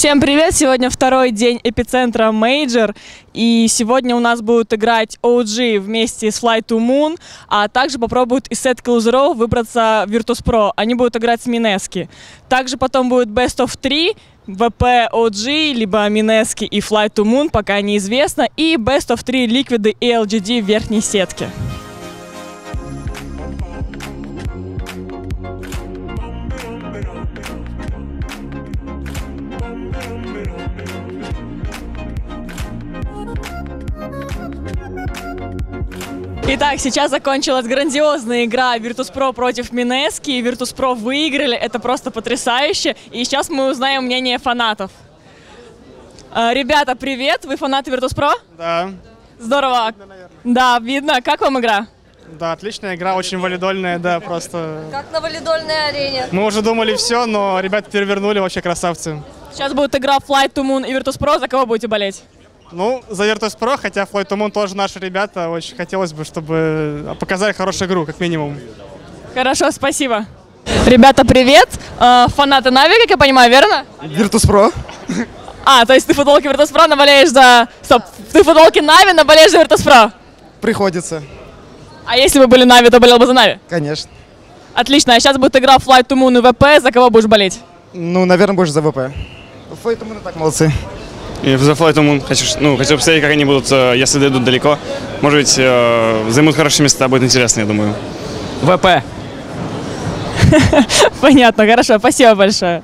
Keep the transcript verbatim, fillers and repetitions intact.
Всем привет! Сегодня второй день эпицентра Мейджор, и сегодня у нас будут играть о джи вместе с Flight to Moon, а также попробуют из сетки лузеров выбраться Virtus.pro. Они будут играть с Mineski. Также потом будет бест оф три, ви пи о джи, либо Mineski и Flight to Moon, пока неизвестно, и бест оф три Liquid и эл джи ди в верхней сетке. Итак, сейчас закончилась грандиозная игра Virtus.pro против Mineski. Virtus.pro выиграли, это просто потрясающе. И сейчас мы узнаем мнение фанатов. Ребята, привет! Вы фанаты Virtus.pro? Да. Здорово. Видно, да, видно. Как вам игра? Да, отличная игра, очень валидольная, да, просто... Как на валидольной арене. Мы уже думали все, но ребята перевернули, вообще красавцы. Сейчас будет игра Flight to Moon и Virtus.pro. За кого будете болеть? Ну, за Virtus.pro, хотя Flight to Moon тоже наши ребята. Очень хотелось бы, чтобы показали хорошую игру, как минимум. Хорошо, спасибо. Ребята, привет. Фанаты Na'Vi, как я понимаю, верно? Virtus.pro. А, то есть ты в футболке Virtus.pro наболеешь за... Стоп, ты в футболке Na'Vi наболеешь за Virtus.pro? Приходится. А если бы были Na'Vi, то болел бы за Na'Vi? Конечно. Отлично, а сейчас будет игра Flight to Moon и ви пи. За кого будешь болеть? Ну, наверное, будешь за ви пи. Flight to Moon так молодцы. И за Flight to Moon хочу, ну, хочу посмотреть, как они будут, если дойдут далеко. Может быть, займут хорошие места, будет интересно, я думаю. ви пи. Понятно, хорошо, спасибо большое.